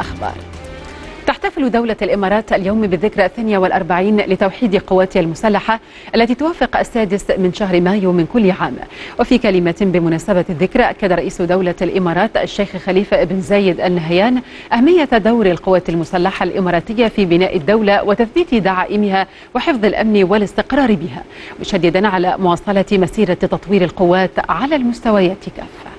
أخبار. تحتفل دولة الإمارات اليوم بالذكرى 42 لتوحيد قواتها المسلحة التي توافق السادس من شهر مايو من كل عام. وفي كلمة بمناسبة الذكرى أكد رئيس دولة الإمارات الشيخ خليفة بن زايد آل نهيان أهمية دور القوات المسلحة الإماراتية في بناء الدولة وتثبيت دعائمها وحفظ الأمن والاستقرار بها، مشددا على مواصلة مسيرة تطوير القوات على المستويات كافة.